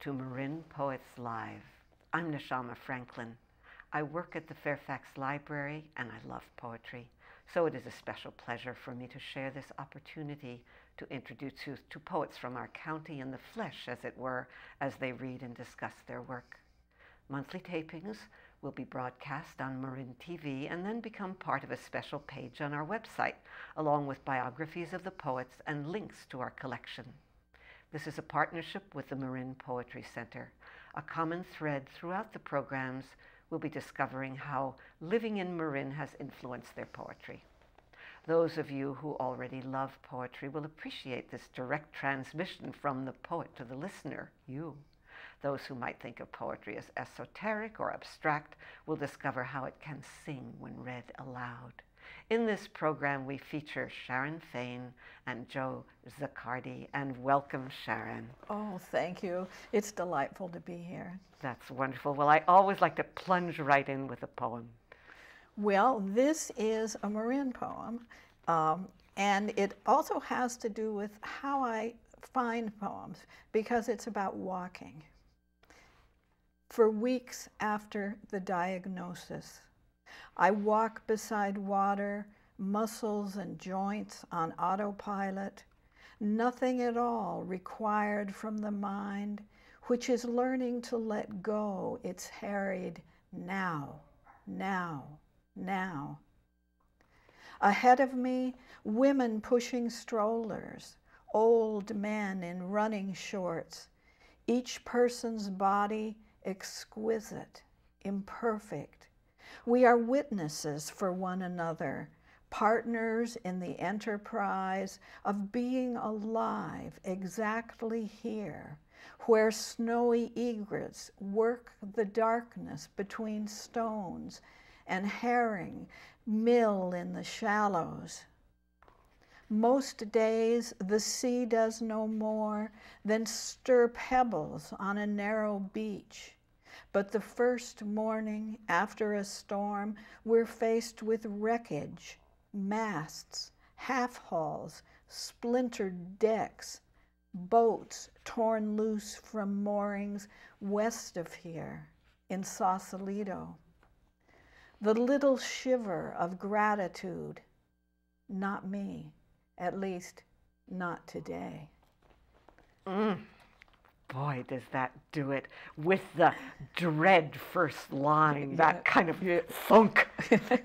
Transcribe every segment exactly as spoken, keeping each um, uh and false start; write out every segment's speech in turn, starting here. to Marin Poets Live. I'm Neshama Franklin. I work at the Fairfax Library and I love poetry, so it is a special pleasure for me to share this opportunity to introduce you to poets from our county in the flesh, as it were, as they read and discuss their work. Monthly tapings will be broadcast on Marin T V and then become part of a special page on our website, along with biographies of the poets and links to our collection. This is a partnership with the Marin Poetry Center. A common thread throughout the programs will be discovering how living in Marin has influenced their poetry. Those of you who already love poetry will appreciate this direct transmission from the poet to the listener, you. Those who might think of poetry as esoteric or abstract will discover how it can sing when read aloud. In this program, we feature Sharon Fain and Joe Zaccardi, and welcome, Sharon. Oh, thank you. It's delightful to be here. That's wonderful. Well, I always like to plunge right in with a poem. Well, this is a Marin poem, um, and it also has to do with how I find poems, because it's about walking. For weeks after the diagnosis, I walk beside water, muscles and joints on autopilot. Nothing at all required from the mind, which is learning to let go its harried now, now, now. Ahead of me, women pushing strollers, old men in running shorts, each person's body exquisite, imperfect. We are witnesses for one another, partners in the enterprise of being alive exactly here, where snowy egrets work the darkness between stones and herring mill in the shallows. Most days the sea does no more than stir pebbles on a narrow beach. But the first morning after a storm, we're faced with wreckage, masts, half-hauls, splintered decks, boats torn loose from moorings west of here in Sausalito. The little shiver of gratitude, not me, at least not today. Mm. Boy, does that do it, with the dread first line, yeah. That kind of yeah. funk.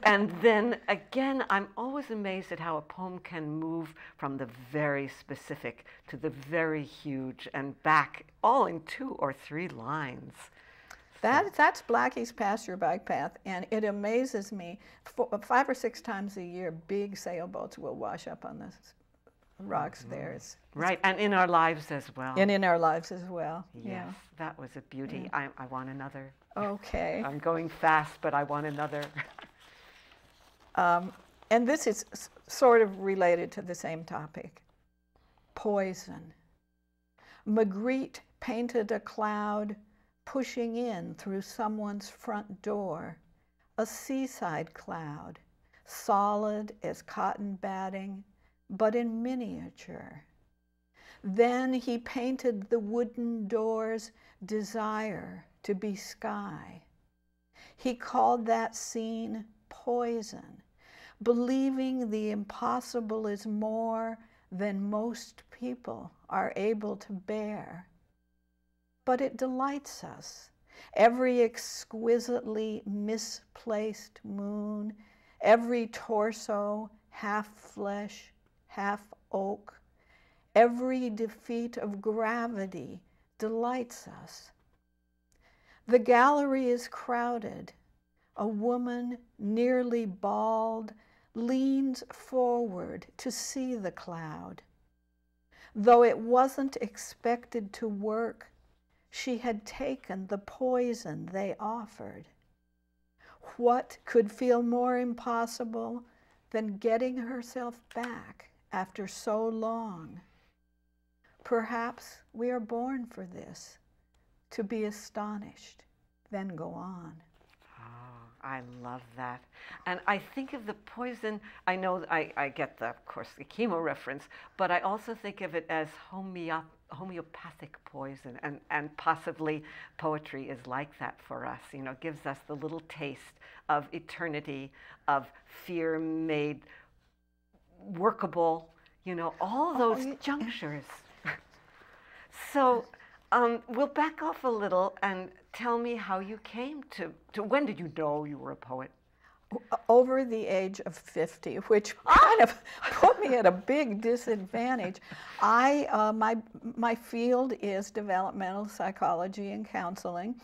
And then again, I'm always amazed at how a poem can move from the very specific to the very huge and back, all in two or three lines. That, that's Blackie's Pasture Bike Path, and it amazes me. Four, five or six times a year, big sailboats will wash up on this. Rocks mm-hmm. there. It's, right, and in our lives as well. And in our lives as well. Yes, yeah. That was a beauty. Mm. I, I want another. Okay. I'm going fast, but I want another. um, and this is s sort of related to the same topic. Poison. Magritte painted a cloud pushing in through someone's front door, a seaside cloud, solid as cotton batting, but in miniature. Then he painted the wooden door's desire to be sky. He called that scene poison, believing the impossible is more than most people are able to bear. But it delights us. Every exquisitely misplaced moon, every torso, half flesh, half oak, every defeat of gravity delights us. The gallery is crowded. A woman, nearly bald, leans forward to see the cloud. Though it wasn't expected to work, she had taken the poison they offered. What could feel more impossible than getting herself back after so long? Perhaps we are born for this, to be astonished, then go on. Oh, I love that. And I think of the poison, I know I, I get the, of course, the chemo reference, but I also think of it as homeopathy. homeopathic poison, and, and possibly poetry is like that for us. You know, gives us the little taste of eternity, of fear made workable, you know, all those oh, junctures. So um, we'll back off a little and tell me how you came to, to, when did you know you were a poet? Over the age of fifty, which kind of put me at a big disadvantage. I, uh, my, my field is developmental psychology and counseling.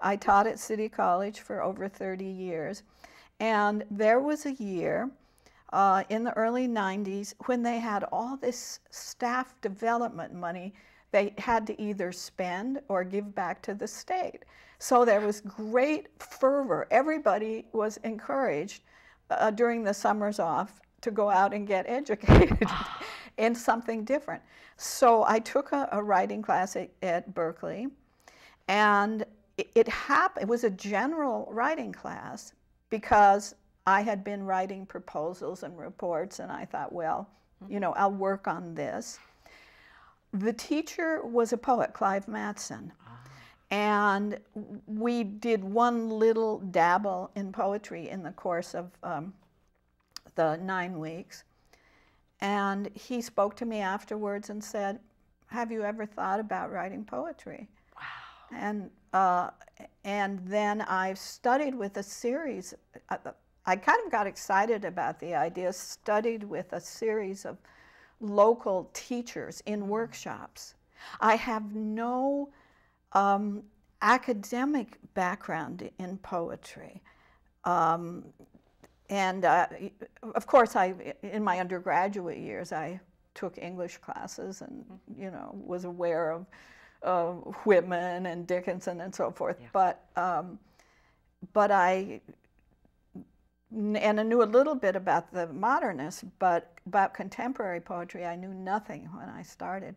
I taught at City College for over thirty years. And there was a year uh, in the early nineties when they had all this staff development money they had to either spend or give back to the state. So there was great fervor. Everybody was encouraged uh, during the summers off to go out and get educated in something different. So I took a, a writing class at, at Berkeley, and it, it happened. It was a general writing class because I had been writing proposals and reports, and I thought, well, you know, I'll work on this. The teacher was a poet, Clive Matson, and we did one little dabble in poetry in the course of um, the nine weeks. And he spoke to me afterwards and said, "Have you ever thought about writing poetry?" Wow! And uh, and then I studied with a series. I, I kind of got excited about the idea. Studied with a series of local teachers in workshops. I have no um, academic background in poetry. Um, and uh, of course, I, in my undergraduate years, I took English classes and, you know, was aware of uh, Whitman and Dickinson and so forth. Yeah. But, um, but I, and I knew a little bit about the modernists, but about contemporary poetry, I knew nothing when I started.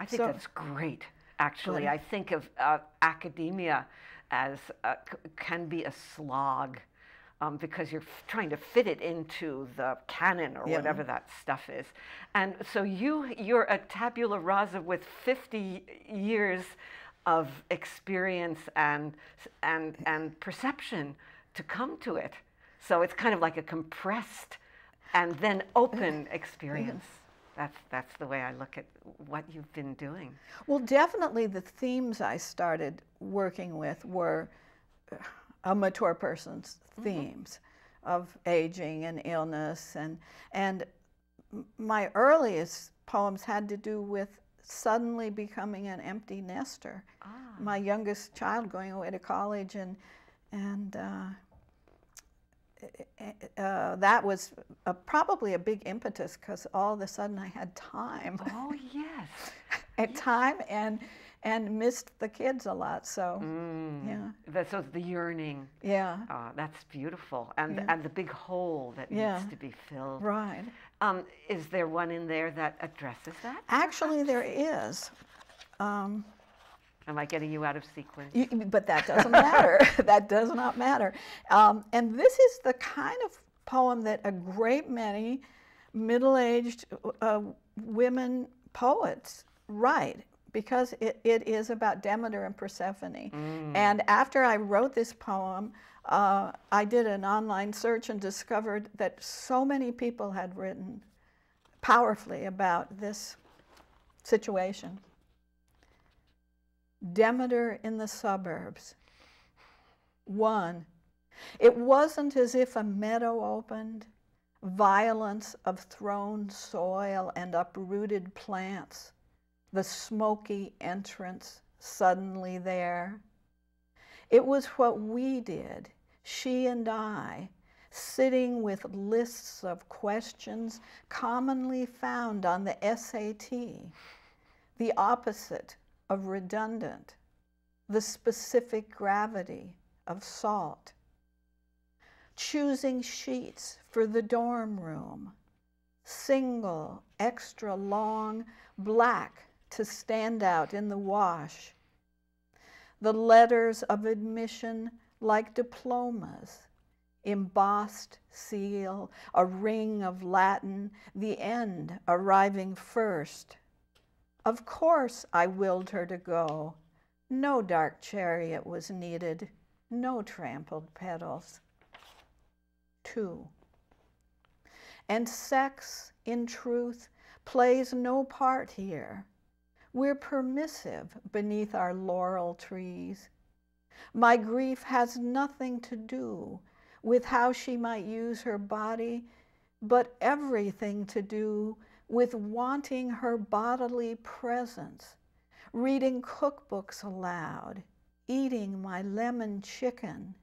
I think so, that's great, actually. Good. I think of uh, academia as uh, c can be a slog um, because you're f trying to fit it into the canon or yeah. whatever that stuff is. And so you, you're a tabula rasa with fifty years of experience and, and, and perception to come to it. So it's kind of like a compressed and then open experience. That's, that's the way I look at what you've been doing. Well, definitely the themes I started working with were a mature person's mm-hmm. themes of aging and illness. And, and my earliest poems had to do with suddenly becoming an empty nester. Ah. My youngest child going away to college, and, and uh, Uh, that was a, probably a big impetus because all of a sudden I had time. Oh yes, at yes. time and and missed the kids a lot. So mm. yeah, that, so the yearning. Yeah, uh, that's beautiful, and yeah. and the big hole that yeah. needs to be filled. Right. Um, is there one in there that addresses that? Actually, there is. Um, Am I getting you out of sequence? You, but that doesn't matter. That does not matter. Um, and this is the kind of poem that a great many middle-aged uh, women poets write, because it, it is about Demeter and Persephone. Mm. And after I wrote this poem, uh, I did an online search and discovered that so many people had written powerfully about this situation. Demeter in the suburbs. One, it wasn't as if a meadow opened, violence of thrown soil and uprooted plants, the smoky entrance suddenly there. It was what we did, she and I, sitting with lists of questions commonly found on the S A T, the opposite of redundant, the specific gravity of salt. Choosing sheets for the dorm room, single, extra long, black to stand out in the wash. The letters of admission like diplomas, embossed seal, a ring of Latin, the end arriving first. Of course I willed her to go. No dark chariot was needed, no trampled petals. Two. And sex, in truth, plays no part here. We're permissive beneath our laurel trees. My grief has nothing to do with how she might use her body, but everything to do with wanting her bodily presence, reading cookbooks aloud, eating my lemon chicken.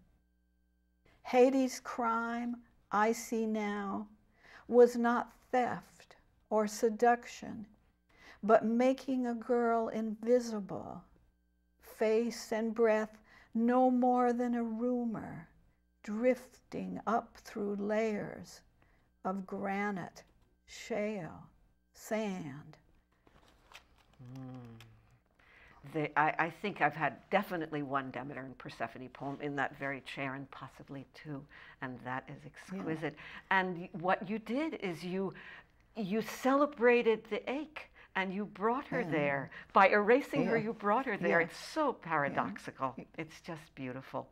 Haiti's crime, I see now, was not theft or seduction, but making a girl invisible, face and breath no more than a rumor, drifting up through layers of granite, shale, sand. Mm. They, I, I think I've had definitely one Demeter and Persephone poem in that very chair, and possibly two, and that is exquisite. Yeah. And what you did is you, you celebrated the ache, and you brought her yeah. there. By erasing yeah. her, you brought her there. Yeah. It's so paradoxical. Yeah. It's just beautiful.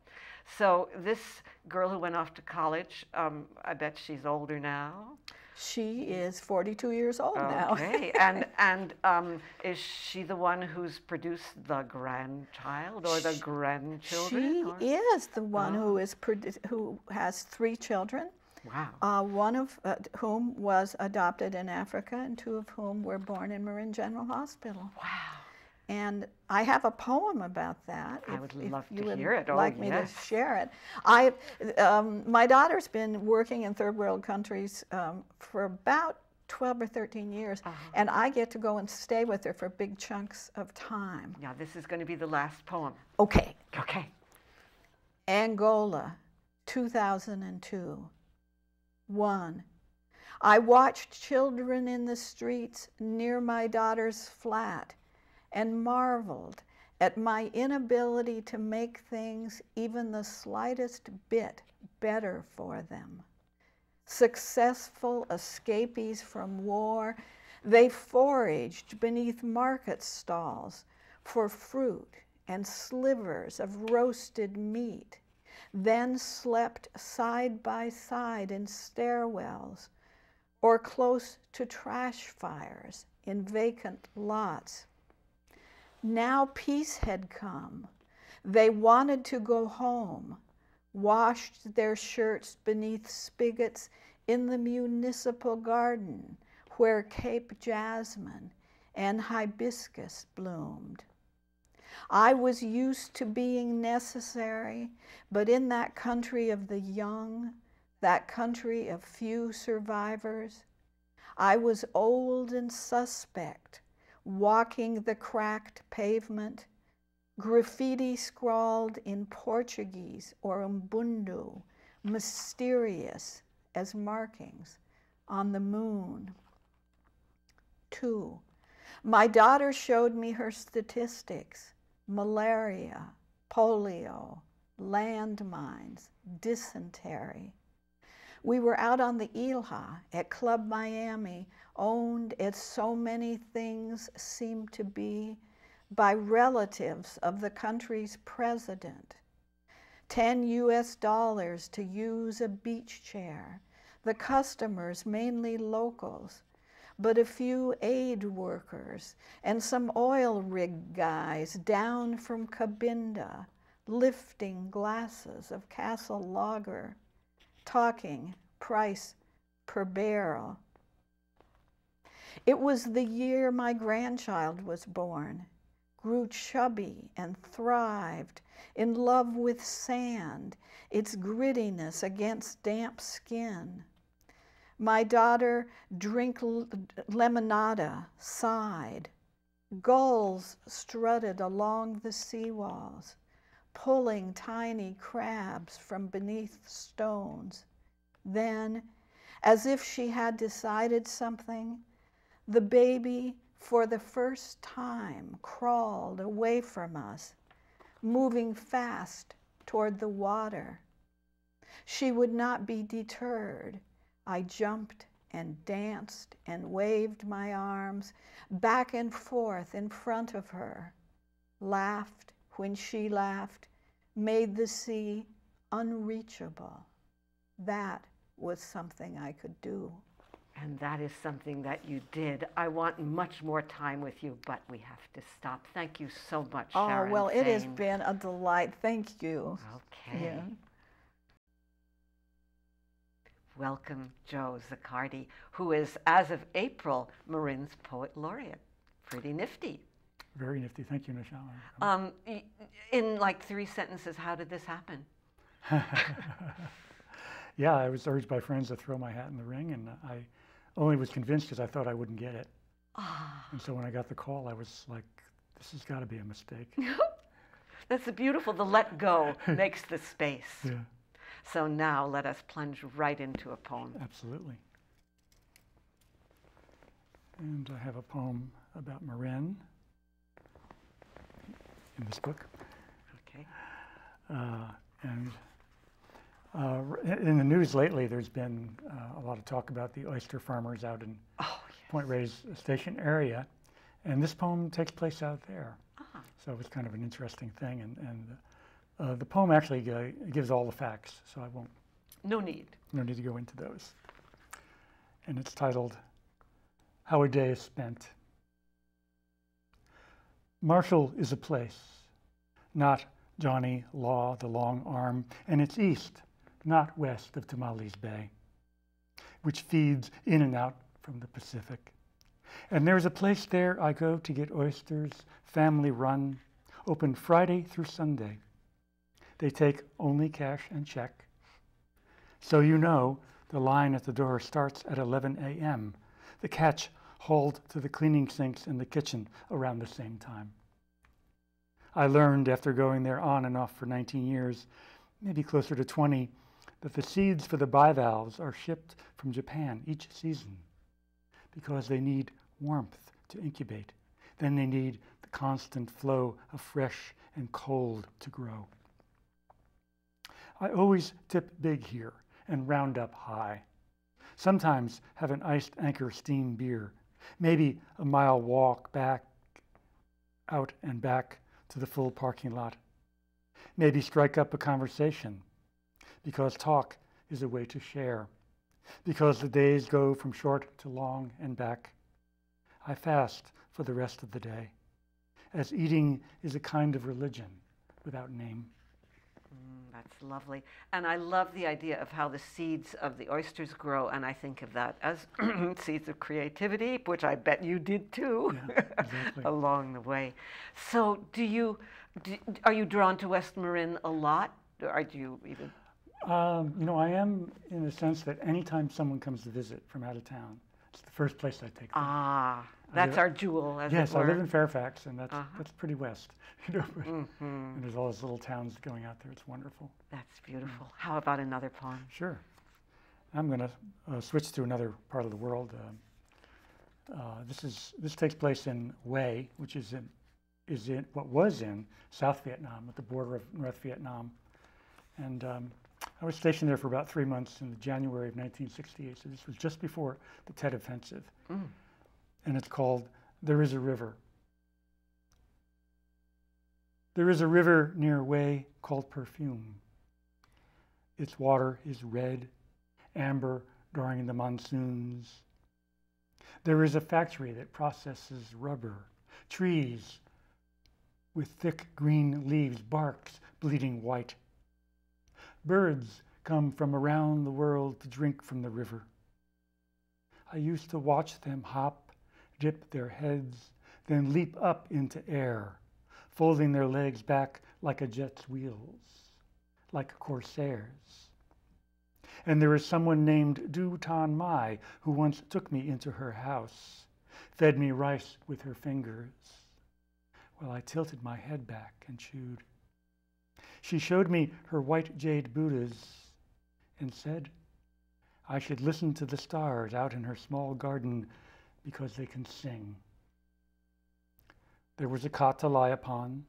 So this girl who went off to college, um, I bet she's older now. She is forty-two years old okay. now. Okay, and and um, is she the one who's produced the grandchild or she, the grandchildren? She or? is the one oh. who is who has three children. Wow. Uh, one of uh, whom was adopted in Africa, and two of whom were born in Marin General Hospital. Wow. And I have a poem about that. I if, would love if you to would hear it. Like oh, me yes. to share it. I, um, my daughter's been working in third world countries um, for about twelve or thirteen years, uh-huh. and I get to go and stay with her for big chunks of time. Now this is going to be the last poem. Okay. Okay. Angola, two thousand two. One. I watched children in the streets near my daughter's flat, and marveled at my inability to make things even the slightest bit better for them. Successful escapees from war, they foraged beneath market stalls for fruit and slivers of roasted meat, then slept side by side in stairwells or close to trash fires in vacant lots. Now peace had come. They wanted to go home, washed their shirts beneath spigots in the municipal garden where Cape Jasmine and hibiscus bloomed. I was used to being necessary, but in that country of the young, that country of few survivors, I was old and suspect, walking the cracked pavement, graffiti scrawled in Portuguese or Umbundu, mysterious as markings on the moon. Two, my daughter showed me her statistics, malaria, polio, landmines, dysentery. We were out on the Ilha at Club Miami, owned as so many things seemed to be by relatives of the country's president. ten U S dollars to use a beach chair. The customers mainly locals, but a few aid workers and some oil rig guys down from Cabinda, lifting glasses of Castle Lager, talking price per barrel. It was the year my grandchild was born, grew chubby and thrived, in love with sand, its grittiness against damp skin. My daughter drank lemonade, sighed. Gulls strutted along the seawalls, pulling tiny crabs from beneath stones. Then, as if she had decided something, the baby, for the first time, crawled away from us, moving fast toward the water. She would not be deterred. I jumped and danced and waved my arms back and forth in front of her, laughed when she laughed, made the sea unreachable. That was something I could do. And that is something that you did. I want much more time with you, but we have to stop. Thank you so much, oh, Sharon. Oh, well, Fain. It has been a delight. Thank you. Okay. Yeah. Welcome, Joe Zaccardi, who is, as of April, Marin's Poet Laureate. Pretty nifty. Very nifty. Thank you, Neshama. Um, in like three sentences, how did this happen? Yeah, I was urged by friends to throw my hat in the ring, and I only was convinced because I thought I wouldn't get it. Ah. And so when I got the call, I was like, this has got to be a mistake. That's the beautiful, the let go makes the space. Yeah. So now let us plunge right into a poem. Absolutely. And I have a poem about Marin in this book. Okay. Uh, and uh, in the news lately, there's been uh, a lot of talk about the oyster farmers out in oh, yes. Point Reyes Station area. And this poem takes place out there. Uh-huh. So it was kind of an interesting thing. And, and Uh, the poem actually uh, gives all the facts, so I won't. No need. No need to go into those. And it's titled, How a Day is Spent. Marshall is a place, not Johnny Law, the long arm, and it's east, not west of Tamales Bay, which feeds in and out from the Pacific. And there's a place there I go to get oysters, family run, open Friday through Sunday. They take only cash and check. So you know the line at the door starts at eleven a m The catch hauled to the cleaning sinks in the kitchen around the same time. I learned after going there on and off for nineteen years, maybe closer to twenty, that the seeds for the bivalves are shipped from Japan each season because they need warmth to incubate. Then they need the constant flow of fresh and cold to grow. I always tip big here and round up high. Sometimes have an iced anchor steam beer, maybe a mile walk back, out and back to the full parking lot. Maybe strike up a conversation, because talk is a way to share, because the days go from short to long and back. I fast for the rest of the day, as eating is a kind of religion without name. Mm, that's lovely. And I love the idea of how the seeds of the oysters grow, and I think of that as seeds of creativity, which I bet you did too, yeah, exactly. along the way. So do you, do, are you drawn to West Marin a lot? Or do you even? Um, you know, I am in the sense that anytime someone comes to visit from out of town, it's the first place I take them. Ah, that's live, our jewel, as yes, it were. I live in Fairfax, and that's, uh-huh. that's pretty west. You know, mm-hmm. And there's all those little towns going out there. It's wonderful. That's beautiful. Yeah. How about another poem? Sure. I'm going to uh, switch to another part of the world. Uh, uh, this is this takes place in Hue, which is in is in what was in South Vietnam, at the border of North Vietnam, and. Um, I was stationed there for about three months in January of nineteen sixty-eight, so this was just before the Tet Offensive. Mm. And it's called, There Is a River. There is a river near Hue called Perfume. Its water is red, amber during the monsoons. There is a factory that processes rubber, trees with thick green leaves, barks bleeding white. Birds come from around the world to drink from the river. I used to watch them hop, dip their heads, then leap up into air, folding their legs back like a jet's wheels, like corsairs. And there is someone named Du Tan Mai who once took me into her house, fed me rice with her fingers, while I tilted my head back and chewed. She showed me her white jade Buddhas and said I should listen to the stars out in her small garden because they can sing. There was a cot to lie upon,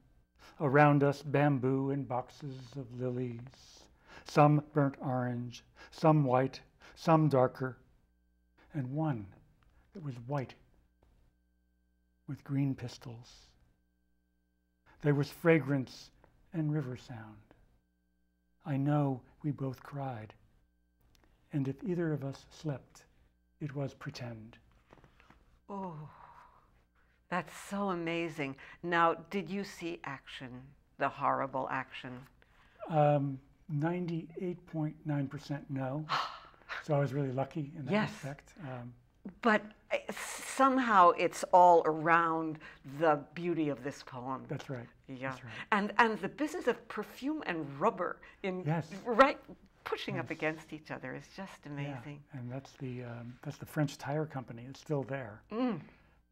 around us bamboo and boxes of lilies, some burnt orange, some white, some darker, and one that was white with green pistils. There was fragrance and river sound. I know we both cried, and if either of us slept, it was pretend. Oh, that's so amazing. Now, did you see action, the horrible action? Um, ninety-eight point nine percent no. So I was really lucky in that yes. respect. Um, but somehow it's all around the beauty of this poem. That's right. Yeah. That's right. And and the business of perfume and rubber in yes. right pushing yes. up against each other is just amazing. Yeah. And that's the um, that's the French tire company. It's still there, mm.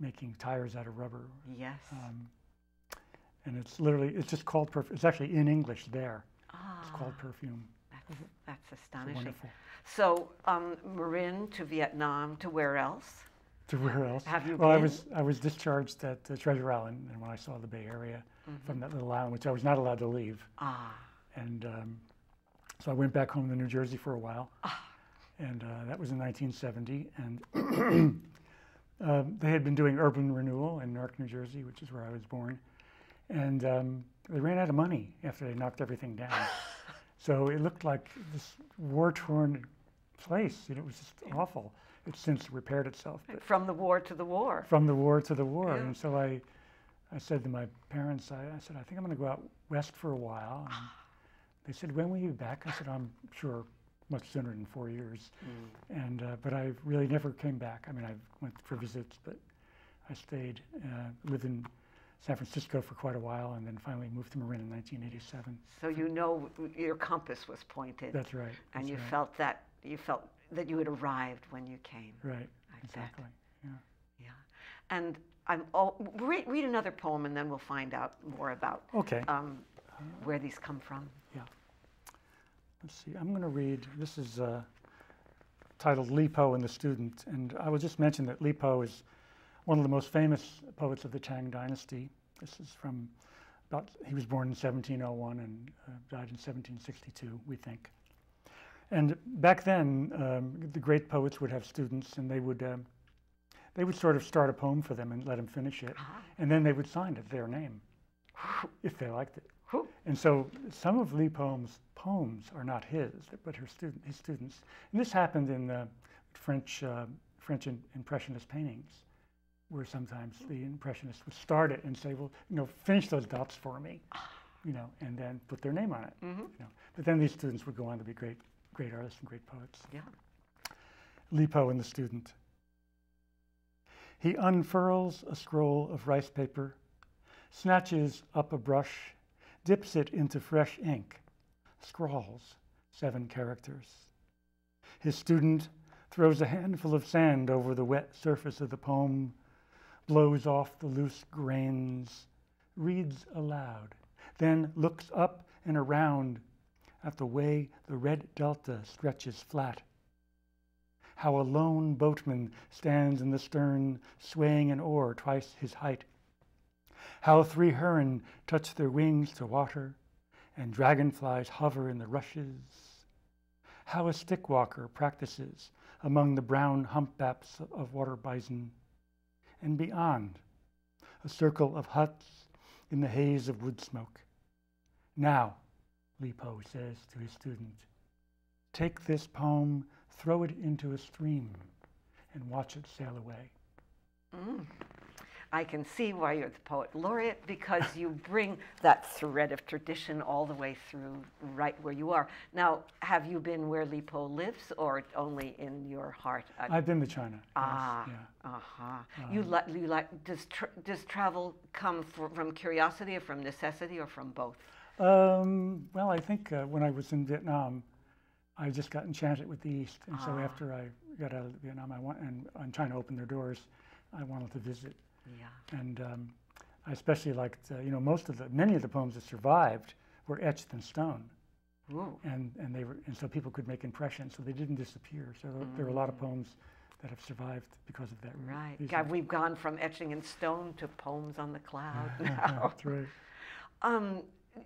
making tires out of rubber. Yes. Um, and it's literally it's just called perf it's actually in English there. Ah. It's called Perfume. That's, that's astonishing. It's wonderful. So, um, Marin to Vietnam, to where else? To where else? Have you well, been? I was, I was discharged at uh, Treasure Island, and when I saw the Bay Area mm-hmm. from that little island, which I was not allowed to leave. Ah. And um, so I went back home to New Jersey for a while, ah. and uh, that was in nineteen seventy. And um, they had been doing urban renewal in Newark, New Jersey, which is where I was born. And um, they ran out of money after they knocked everything down. So it looked like this war-torn place, and it was just awful. It's since repaired itself. But from the war to the war. From the war to the war. Yeah. And so I, I said to my parents, I, I said, I think I'm going to go out west for a while. And they said, when will you be back? I said, I'm sure much sooner than four years. Mm. And uh, but I really never came back. I mean, I went for visits, but I stayed, uh, lived in San Francisco for quite a while, and then finally moved to Marin in nineteen eighty-seven. So you know your compass was pointed. That's right. And that's you right. felt that you felt that you had arrived when you came. Right. Like exactly. That. Yeah. Yeah. And I'm all re read another poem, and then we'll find out more about okay um, uh, where these come from. Yeah. Let's see. I'm going to read. This is uh, titled Li Po and the Student, and I will just mention that Li Po is one of the most famous poets of the Tang Dynasty. This is from about, he was born in seventeen oh one and uh, died in seventeen sixty-two, we think. And back then, um, the great poets would have students, and they would, um, they would sort of start a poem for them and let them finish it. Uh-huh. And then they would sign it, their name, if they liked it. Whew. And so some of Li Po's poems are not his, but her student, his students. And this happened in uh, French, uh, French in Impressionist paintings, where sometimes the Impressionists would start it and say, well, you know, finish those dots for me, you know, and then put their name on it. Mm-hmm. You know. But then these students would go on to be great, great artists and great poets. Yeah. Li Po and the Student. He unfurls a scroll of rice paper, snatches up a brush, dips it into fresh ink, scrawls seven characters. His student throws a handful of sand over the wet surface of the poem, blows off the loose grains, reads aloud, then looks up and around at the way the red delta stretches flat. How a lone boatman stands in the stern, swaying an oar twice his height. How three heron touch their wings to water, and dragonflies hover in the rushes. How a stick walker practices among the brown humpbacks of water bison. And beyond, a circle of huts in the haze of wood smoke. Now, Li Po says to his student, take this poem, throw it into a stream, and watch it sail away. Mm. I can see why you're the poet laureate, because you bring that thread of tradition all the way through right where you are. Now, have you been where Li Po lives, or only in your heart? Uh, I've been to China. Ah, yes, yeah. uh-huh. Um, you like, you like, does, tra does travel come for, from curiosity or from necessity or from both? Um, well, I think uh, when I was in Vietnam, I just got enchanted with the East. And ah. so after I got out of Vietnam I want, and, and China opened their doors, I wanted to visit. Yeah. And um, I especially liked, uh, you know, most of the, many of the poems that survived were etched in stone. Ooh. And, and they were, and so people could make impressions, so they didn't disappear. So mm. there were a lot of poems that have survived because of that. Right. These God, we've gone from etching in stone to poems on the cloud now. That's right. Um,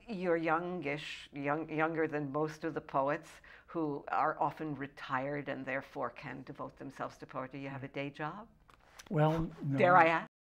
you're youngish, young, younger than most of the poets who are often retired and therefore can devote themselves to poetry. You have a day job? Well, no. Dare I ask?